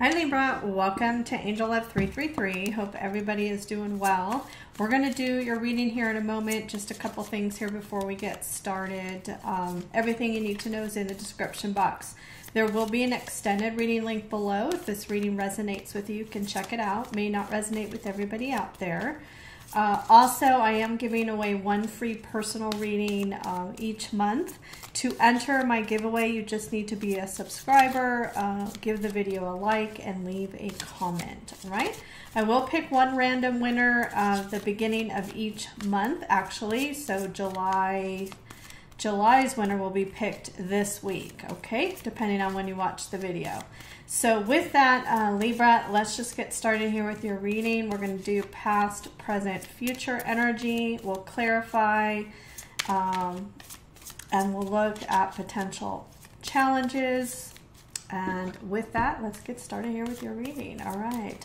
Hi Libra, welcome to Angel Love 333. Hope everybody is doing well. We're going to do your reading here in a moment. Just a couple things here before we get started. Everything you need to know is in the description box. There will be an extended reading link below. If this reading resonates with you, you can check it out. May not resonate with everybody out there. Also, I am giving away one free personal reading each month. To enter my giveaway, you just need to be a subscriber, give the video a like, and leave a comment, all right? I will pick one random winner the beginning of each month, actually. So July's winner will be picked this week, okay? Depending on when you watch the video. So with that, Libra, let's just get started here with your reading. We're going to do past, present, future energy. We'll clarify and we'll look at potential challenges. And with that, let's get started here with your reading. All right,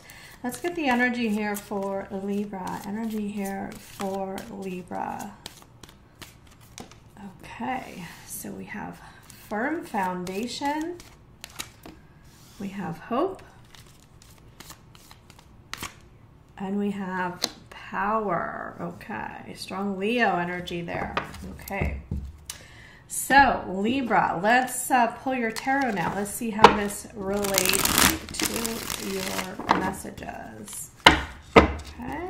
let's get the energy here for Libra. Energy here for Libra. Okay, so we have firm foundation, we have hope, and we have power. Okay, strong Leo energy there. Okay, so Libra, let's pull your tarot now. Let's see how this relates to your messages. Okay.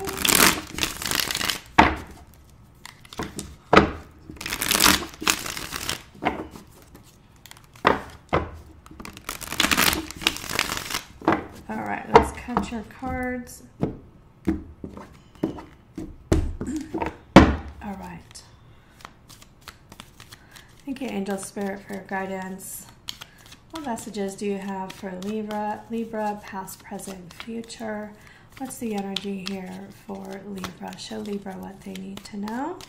Your cards. All right. Thank you, Angel Spirit, for your guidance. What messages do you have for Libra? Libra, past, present, future. What's the energy here for Libra? Show Libra what they need to know.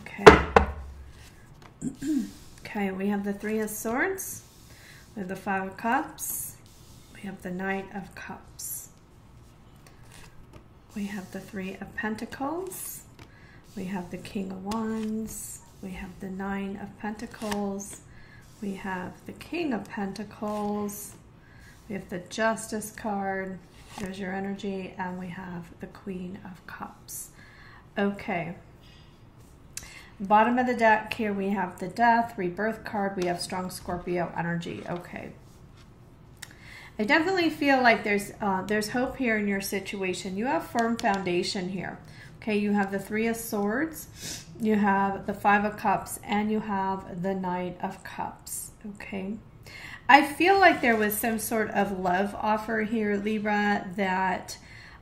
Okay. Okay, we have the Three of Swords. We have the Five of Cups. We have the Knight of Cups. We have the Three of Pentacles. We have the King of Wands. We have the Nine of Pentacles. We have the King of Pentacles. We have the Justice card. There's your energy. And we have the Queen of Cups. Okay. Bottom of the deck here we have the Death, Rebirth card. We have strong Scorpio energy. Okay. I definitely feel like there's hope here in your situation. You have firm foundation here. Okay, you have the Three of Swords, you have the Five of Cups, and you have the Knight of Cups. Okay. I feel like there was some sort of love offer here, Libra, that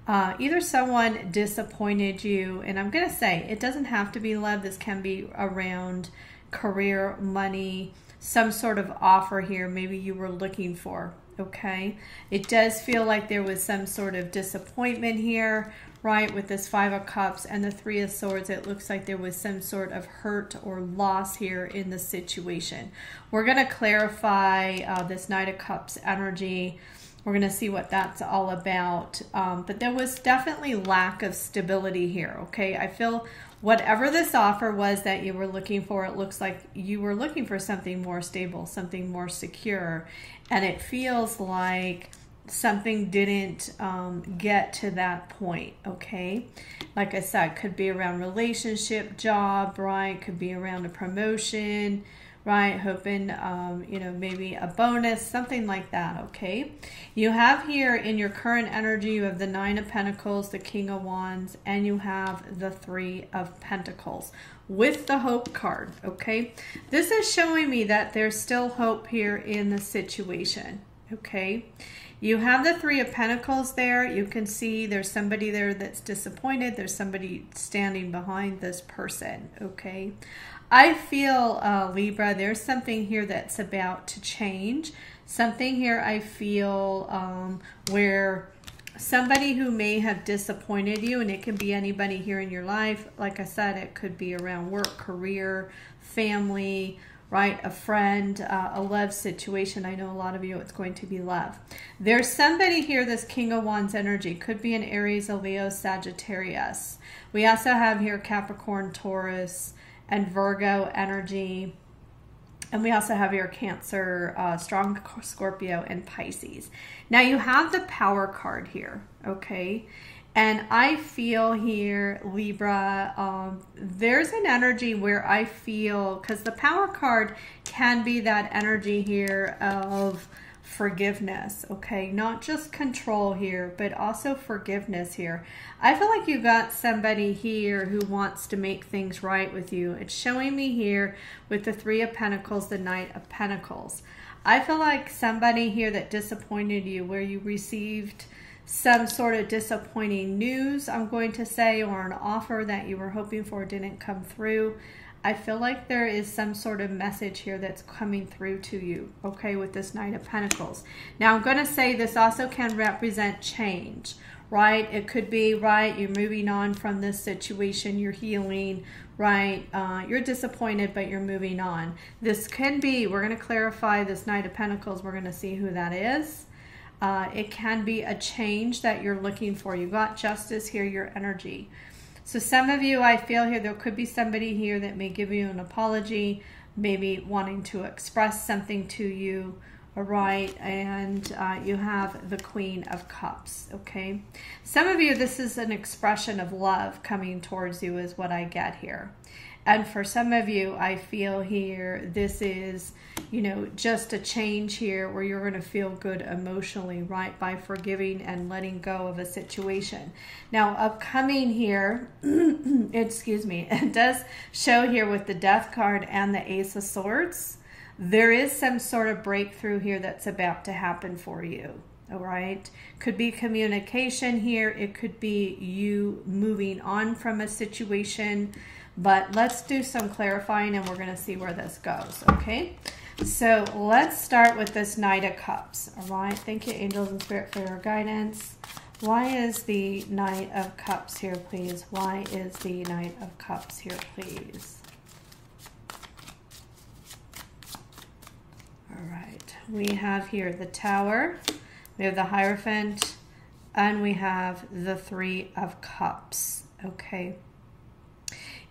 either someone disappointed you, and I'm going to say it doesn't have to be love. This can be around career, money, some sort of offer here maybe you were looking for. Okay, it does feel like there was some sort of disappointment here, right? With this Five of Cups and the Three of Swords, it looks like there was some sort of hurt or loss here in the situation. We're going to clarify this Knight of Cups energy. We're going to see what that's all about. But there was definitely lack of stability here, okay? I feel whatever this offer was that you were looking for, it looks like you were looking for something more stable, something more secure. And it feels like something didn't get to that point, okay? Like I said, could be around relationship, job, right? Could be around a promotion, right? Hoping, you know, maybe a bonus, something like that, okay? You have here in your current energy, you have the Nine of Pentacles, the King of Wands, and you have the Three of Pentacles with the Hope card, okay? This is showing me that there's still hope here in the situation, okay? You have the Three of Pentacles there. You can see there's somebody there that's disappointed. There's somebody standing behind this person, okay? I feel, Libra, there's something here that's about to change. Something here I feel where somebody who may have disappointed you, and it can be anybody here in your life. Like I said, it could be around work, career, family, right? A friend, a love situation. I know a lot of you, it's going to be love. There's somebody here, this King of Wands energy, could be an Aries, a Leo, Sagittarius. We also have here Capricorn, Taurus, and Virgo energy. And we also have your Cancer, strong Scorpio, and Pisces. Now you have the Power card here, okay? And I feel here, Libra, there's an energy where I feel, because the Power card can be that energy here of forgiveness, okay? Not just control here, but also forgiveness here. I feel like you got somebody here who wants to make things right with you. It's showing me here with the Three of Pentacles, the Knight of Pentacles. I feel like somebody here that disappointed you, where you received some sort of disappointing news, I'm going to say, or an offer that you were hoping for didn't come through. I feel like there is some sort of message here that's coming through to you, okay, with this Knight of Pentacles. Now, I'm going to say this also can represent change, right? It could be, right, you're moving on from this situation, you're healing, right? You're disappointed, but you're moving on. This can be, we're going to clarify this Knight of Pentacles. We're going to see who that is. It can be a change that you're looking for. You got Justice here, your energy. So some of you, I feel here, there could be somebody here that may give you an apology, maybe wanting to express something to you, all right? And you have the Queen of Cups, okay? Some of you, this is an expression of love coming towards you is what I get here. And for some of you, I feel here, this is, you know, just a change here where you're going to feel good emotionally, right? By forgiving and letting go of a situation. Now, upcoming here, excuse me, it does show here with the Death card and the Ace of Swords, there is some sort of breakthrough here that's about to happen for you. All right, could be communication here. It could be you moving on from a situation, but let's do some clarifying and we're going to see where this goes. Okay, so let's start with this Knight of Cups. All right, thank you, angels and spirit, for your guidance. Why is the Knight of Cups here, please? Why is the Knight of Cups here, please? All right, we have here the Tower. We have the Hierophant, and we have the Three of Cups, okay?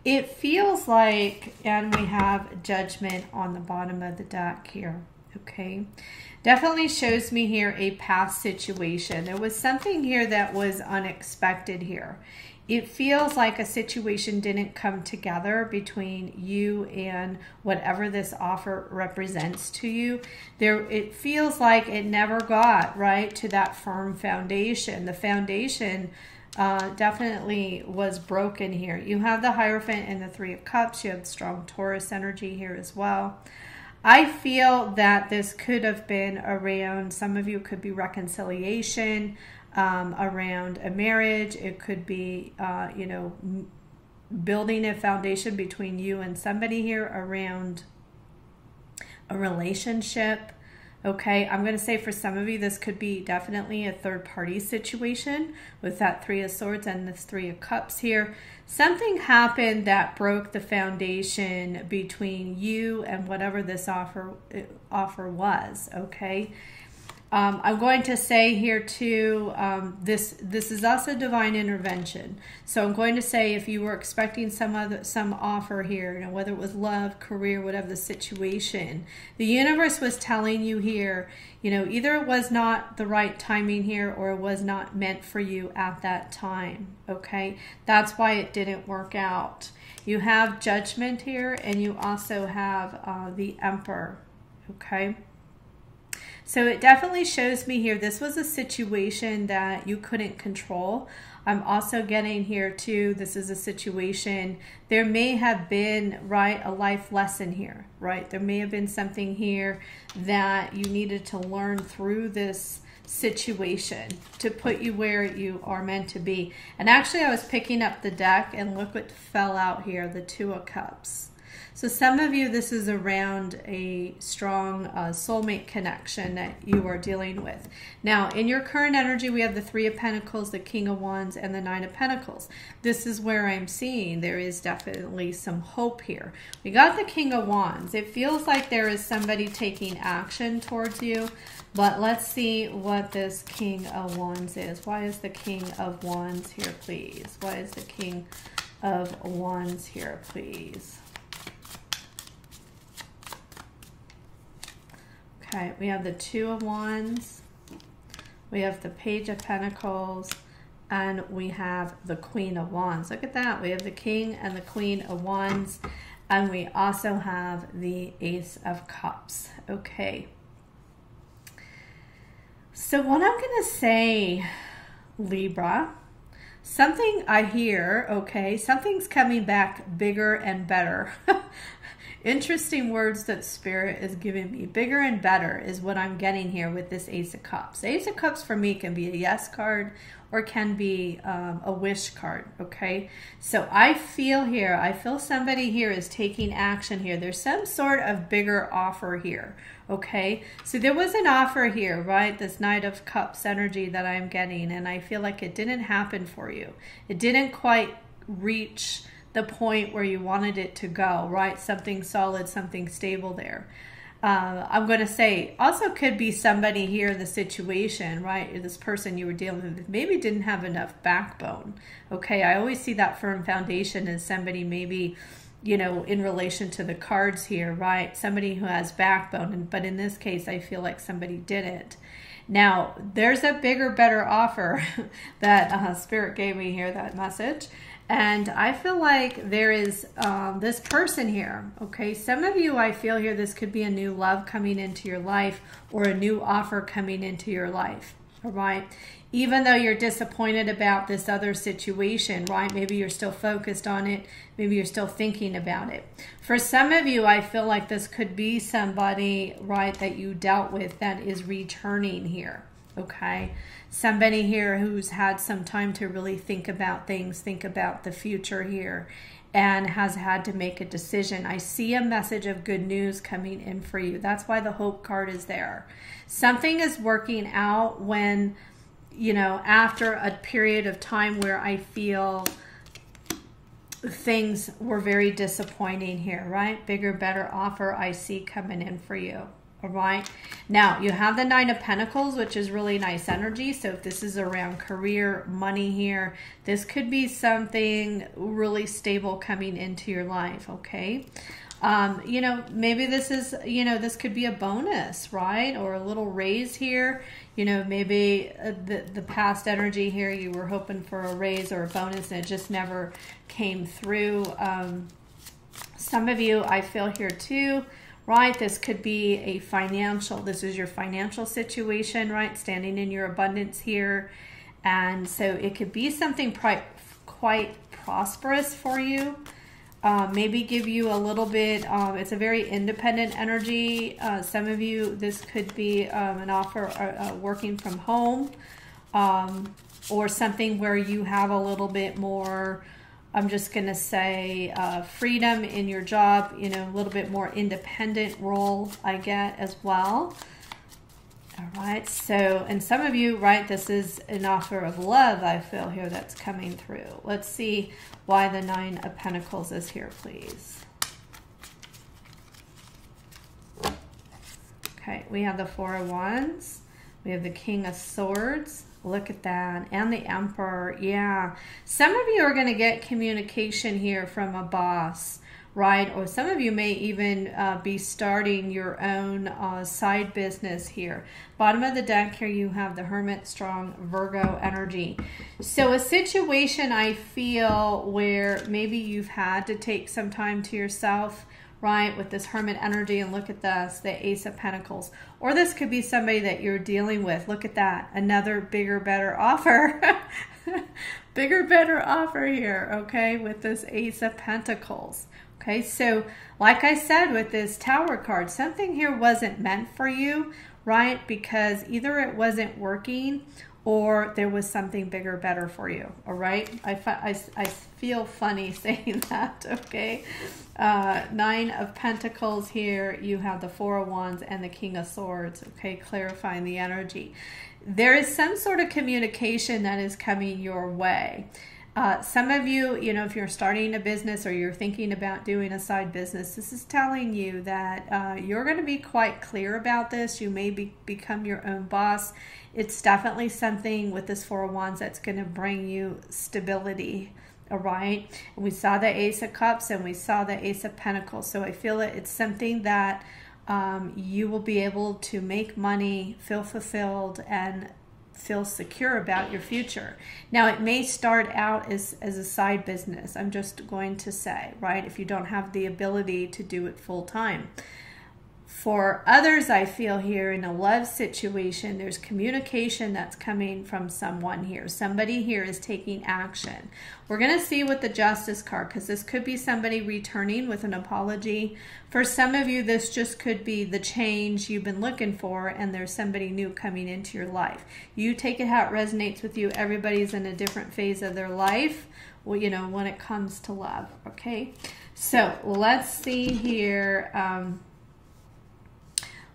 It feels like, and we have Judgment on the bottom of the deck here, okay? Definitely shows me here a past situation. There was something here that was unexpected here. It feels like a situation didn't come together between you and whatever this offer represents to you. There, it feels like it never got, right, to that firm foundation. The foundation definitely was broken here. You have the Hierophant and the Three of Cups. You have strong Taurus energy here as well. I feel that this could have been around, some of you could be reconciliation, around a marriage. It could be, you know, building a foundation between you and somebody here around a relationship. Okay, I'm going to say for some of you, this could be definitely a third-party situation with that Three of Swords and this Three of Cups here. Something happened that broke the foundation between you and whatever this offer was, okay? I'm going to say here too, this is also divine intervention. So I'm going to say if you were expecting some offer here, you know, whether it was love, career, whatever the situation, the universe was telling you here, you know, either it was not the right timing here or it was not meant for you at that time, okay? That's why it didn't work out. You have Judgment here and you also have the Emperor, okay? So it definitely shows me here, this was a situation that you couldn't control. I'm also getting here too, this is a situation, there may have been, right, a life lesson here, right? There may have been something here that you needed to learn through this situation to put you where you are meant to be. And actually I was picking up the deck and look what fell out here, the Two of Cups. So some of you, this is around a strong soulmate connection that you are dealing with. Now, in your current energy, we have the Three of Pentacles, the King of Wands, and the Nine of Pentacles. This is where I'm seeing there is definitely some hope here. We got the King of Wands. It feels like there is somebody taking action towards you, but let's see what this King of Wands is. Why is the King of Wands here, please? Why is the King of Wands here, please? Okay, we have the Two of Wands, we have the Page of Pentacles, and we have the Queen of Wands. Look at that. We have the King and the Queen of Wands, and we also have the Ace of Cups. Okay. So what I'm going to say, Libra, something I hear, okay, something's coming back bigger and better. Interesting words that Spirit is giving me. Bigger and better is what I'm getting here with this Ace of Cups. Ace of Cups for me can be a yes card or can be a wish card, okay? So I feel somebody here is taking action here. There's some sort of bigger offer here, okay? So there was an offer here, right? This Knight of Cups energy that I'm getting, and I feel like it didn't happen for you. It didn't quite reach the point where you wanted it to go, right? Something solid, something stable there. I'm going to say also could be somebody here in the situation, right? This person you were dealing with maybe didn't have enough backbone. Okay, I always see that firm foundation as somebody maybe, you know, in relation to the cards here, right? Somebody who has backbone, but in this case, I feel like somebody didn't. Now, there's a bigger, better offer that Spirit gave me here, that message. And I feel like there is this person here, okay? Some of you, I feel here, this could be a new love coming into your life or a new offer coming into your life, all right? Even though you're disappointed about this other situation, right? Maybe you're still focused on it. Maybe you're still thinking about it. For some of you, I feel like this could be somebody, right, that you dealt with that is returning here. Okay, somebody here who's had some time to really think about things, think about the future here, and has had to make a decision. I see a message of good news coming in for you. That's why the Hope card is there. Something is working out when, you know, after a period of time where I feel things were very disappointing here, right? Bigger, better offer I see coming in for you. All right. Now, you have the Nine of Pentacles, which is really nice energy. So if this is around career, money here, this could be something really stable coming into your life. Okay. You know, maybe this is, you know, this could be a bonus, right? Or a little raise here. You know, maybe the past energy here, you were hoping for a raise or a bonus and it just never came through. Some of you, I feel here too, right? This could be a financial, this is your financial situation, right? Standing in your abundance here. And so it could be something quite prosperous for you. Maybe give you a little bit, it's a very independent energy. Some of you, this could be an offer working from home or something where you have a little bit more, I'm just going to say freedom in your job, you know, a little bit more independent role I get as well. All right. So, and some of you, right, this is an offer of love I feel here that's coming through. Let's see why the Nine of Pentacles is here, please. Okay. We have the Four of Wands. We have the King of Swords. Look at that. And the Emperor. Yeah. Some of you are going to get communication here from a boss, right? Or some of you may even be starting your own side business here. Bottom of the deck here, you have the Hermit, strong Virgo energy. So a situation I feel where maybe you've had to take some time to yourself, right, with this Hermit energy, and look at this, the Ace of Pentacles. Or this could be somebody that you're dealing with. Look at that, another bigger, better offer. Bigger, better offer here, okay, with this Ace of Pentacles. Okay, so like I said with this Tower card, something here wasn't meant for you, right? Because either it wasn't working or there was something bigger, better for you, all right? I feel funny saying that, okay? Nine of Pentacles here, you have the Four of Wands and the King of Swords, okay? Clarifying the energy. There is some sort of communication that is coming your way. Some of you, you know, if you're starting a business or you're thinking about doing a side business, this is telling you that you're going to be quite clear about this. You may become your own boss. It's definitely something with this Four of Wands that's going to bring you stability. All right. And we saw the Ace of Cups and we saw the Ace of Pentacles. So I feel that it's something that you will be able to make money, feel fulfilled, and feel secure about your future. Now, it may start out as a side business, I'm just going to say, right? If you don't have the ability to do it full time. For others, I feel here in a love situation, there's communication that's coming from someone here. Somebody here is taking action. We're going to see with the Justice card, because this could be somebody returning with an apology. For some of you, this just could be the change you've been looking for, and there's somebody new coming into your life. You take it how it resonates with you. Everybody's in a different phase of their life, well, you know, when it comes to love, okay? So let's see here.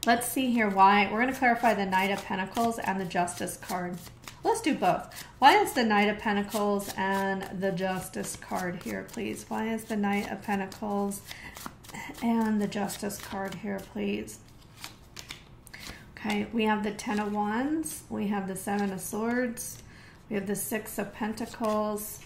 Let's see here why. We're going to clarify the Knight of Pentacles and the Justice card. Let's do both. Why is the Knight of Pentacles and the Justice card here, please? Why is the Knight of Pentacles and the Justice card here, please? Okay, we have the Ten of Wands. We have the Seven of Swords. We have the Six of Pentacles.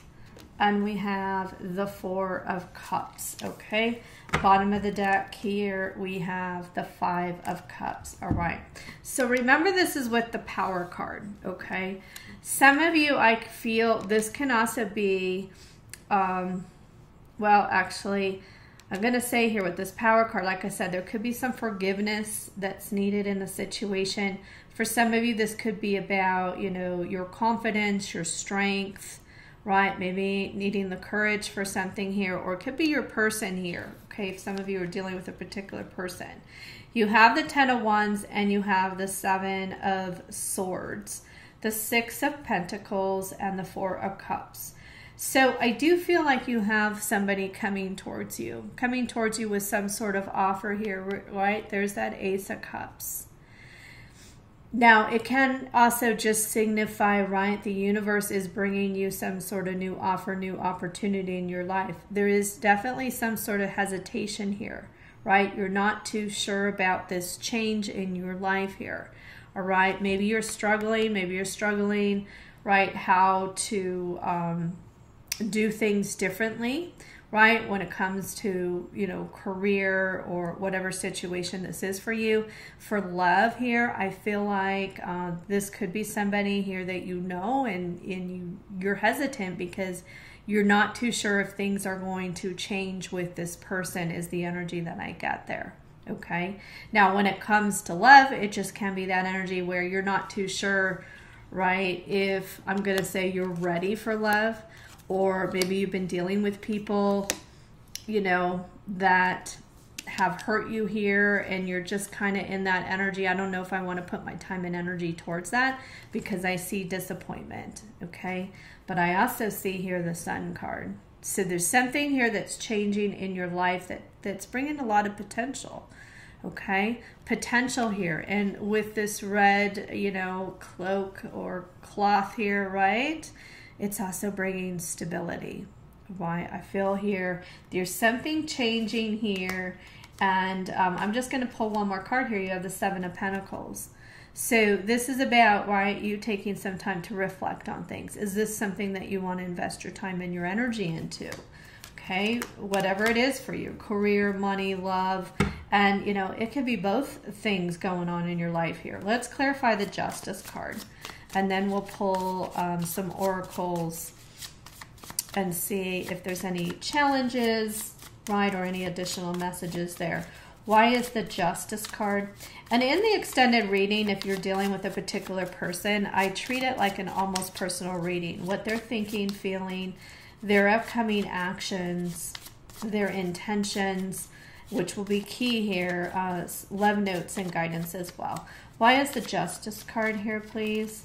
And we have the Four of Cups, okay? Bottom of the deck here, we have the Five of Cups, all right? So remember, this is with the Power card, okay? Some of you, I feel this can also be, well, actually, I'm gonna say here with this Power card, like I said, there could be some forgiveness that's needed in the situation. For some of you, this could be about, you know, your confidence, your strength, right? Maybe needing the courage for something here, or it could be your person here, okay? If some of you are dealing with a particular person. You have the Ten of Wands and you have the Seven of Swords, the Six of Pentacles, and the Four of Cups. So I do feel like you have somebody coming towards you with some sort of offer here, right? There's that Ace of Cups. Now, it can also just signify, right, the universe is bringing you some sort of new offer, new opportunity in your life. There is definitely some sort of hesitation here, right? You're not too sure about this change in your life here, all right? Maybe you're struggling, right, how to do things differently, right, when it comes to, you know, career or whatever situation this is for you. For love here, I feel like this could be somebody here that you know, and you're hesitant because you're not too sure if things are going to change with this person, is the energy that I get there, okay? Now, when it comes to love, it just can be that energy where you're not too sure, right, if I'm going to say you're ready for love. Or maybe you've been dealing with people, you know, that have hurt you here, and you're just kind of in that energy. I don't know if I want to put my time and energy towards that, because I see disappointment, okay? But I also see here the Sun card. So there's something here that's changing in your life that's bringing a lot of potential, okay? Potential here. And with this red, you know, cloak or cloth here, right? It's also bringing stability. Why I feel here, there's something changing here. And I'm just gonna pull one more card here. You have the Seven of Pentacles. So this is about, right, you taking some time to reflect on things. Is this something that you wanna invest your time and your energy into? Okay, whatever it is for you, career, money, love, and you know, it could be both things going on in your life here. Let's clarify the Justice card. And then we'll pull some oracles and see if there's any challenges, right, or any additional messages there. Why is the Justice card? And in the extended reading, if you're dealing with a particular person, I treat it like an almost personal reading. What they're thinking, feeling, their upcoming actions, their intentions, which will be key here, love notes and guidance as well. Why is the Justice card here, please?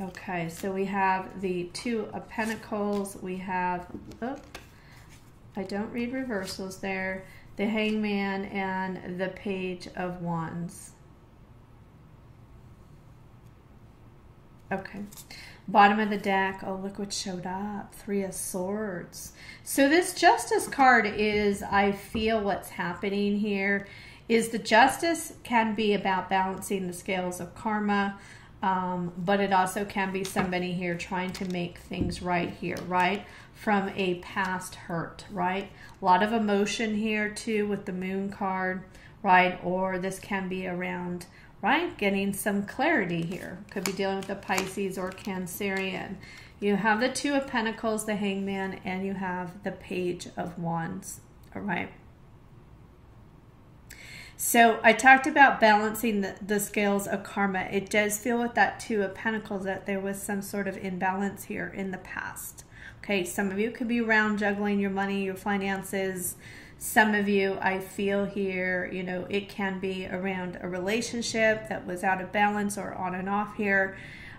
Okay, so we have the Two of Pentacles. We have, oh, I don't read reversals there, the Hangman and the Page of Wands. Okay, bottom of the deck, oh, look what showed up, Three of Swords. So this Justice card is, I feel what's happening here is the Justice can be about balancing the scales of karma, But it also can be somebody here trying to make things right here, right? From a past hurt, right? A lot of emotion here too with the moon card, right? Or this can be around, right? Getting some clarity here. Could be dealing with a Pisces or Cancerian. You have the Two of Pentacles, the Hangman, and you have the Page of Wands, all right? So I talked about balancing the scales of karma. It does feel with that Two of Pentacles that there was some sort of imbalance here in the past. Okay, some of you could be around juggling your money, your finances. Some of you, I feel here, you know, it can be around a relationship that was out of balance or on and off here.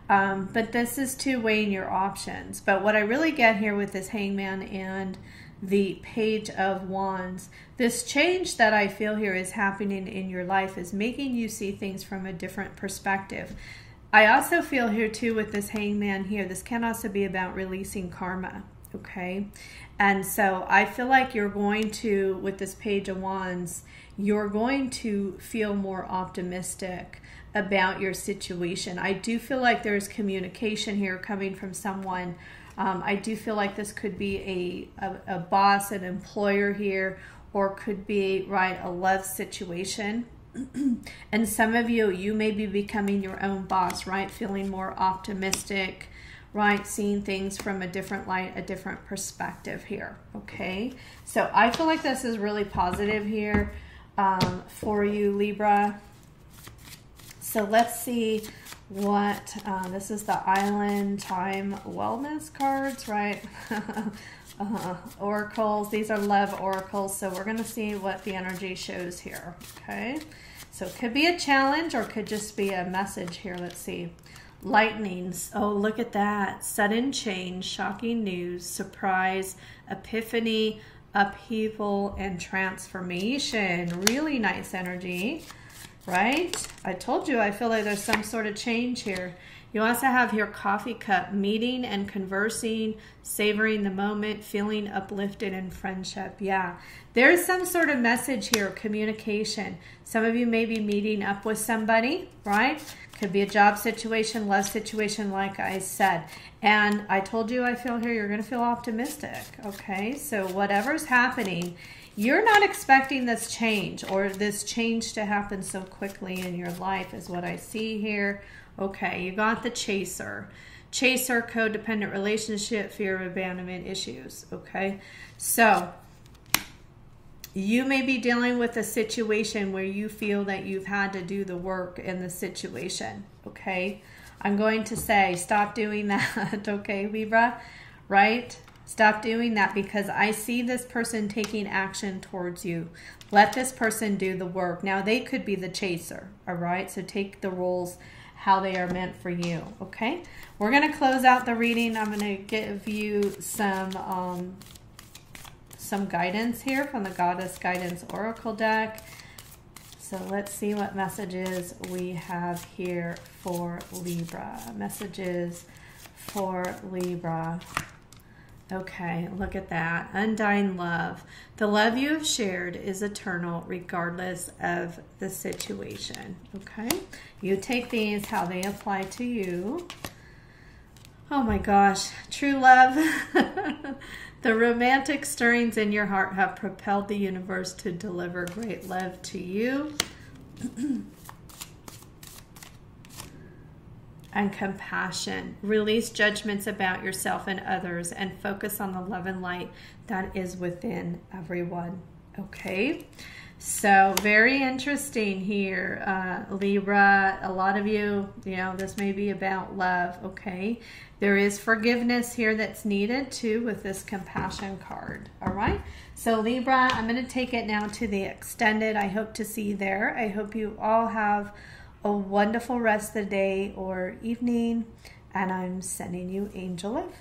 But this is to weighing your options. But what I really get here with this Hangman and the Page of Wands, this change that I feel here is happening in your life is making you see things from a different perspective. I also feel here too with this Hangman here, this can also be about releasing karma, okay? And so I feel like you're going to, with this Page of Wands, you're going to feel more optimistic about your situation. I do feel like there's communication here coming from someone. I do feel like this could be a boss, an employer here, or could be, right, a love situation. And some of you, you may be becoming your own boss, right? Feeling more optimistic, right? Seeing things from a different light, a different perspective here, okay? So I feel like this is really positive here for you, Libra. So let's see what, this is the Island Time Wellness cards, right? Oracles, these are love oracles, so we're going to see what the energy shows here, okay? So it could be a challenge or could just be a message here, let's see. Lightnings, oh look at that, sudden change, shocking news, surprise, epiphany, upheaval, and transformation. Really nice energy. Right? I told you, I feel like there's some sort of change here. You also have your coffee cup, meeting and conversing, savoring the moment, feeling uplifted in friendship. Yeah, there's some sort of message here, communication. Some of you may be meeting up with somebody, right? Could be a job situation, love situation, like I said. And I told you, I feel here, you're going to feel optimistic. Okay, so whatever's happening, you're not expecting this change or this change to happen so quickly in your life is what I see here. Okay, you got the Chaser. Chaser, codependent relationship, fear of abandonment issues. Okay, so you may be dealing with a situation where you feel that you've had to do the work in the situation. Okay, I'm going to say stop doing that. Okay, Libra, right? Stop doing that because I see this person taking action towards you. Let this person do the work. Now, they could be the chaser, all right? So take the roles how they are meant for you, okay? We're going to close out the reading. I'm going to give you some guidance here from the Goddess Guidance Oracle deck. So let's see what messages we have here for Libra. Messages for Libra. Okay, look at that. Undying love. The love you have shared is eternal regardless of the situation. Okay, you take these how they apply to you. Oh my gosh, true love. The romantic stirrings in your heart have propelled the universe to deliver great love to you. And compassion. Release judgments about yourself and others and focus on the love and light that is within everyone. Okay, so very interesting here, Libra. A lot of you, you know, this may be about love. Okay, there is forgiveness here that's needed too with this compassion card. All right, so Libra, I'm going to take it now to the extended. I hope to see you there. I hope you all have a wonderful rest of the day or evening, and I'm sending you Angel Love.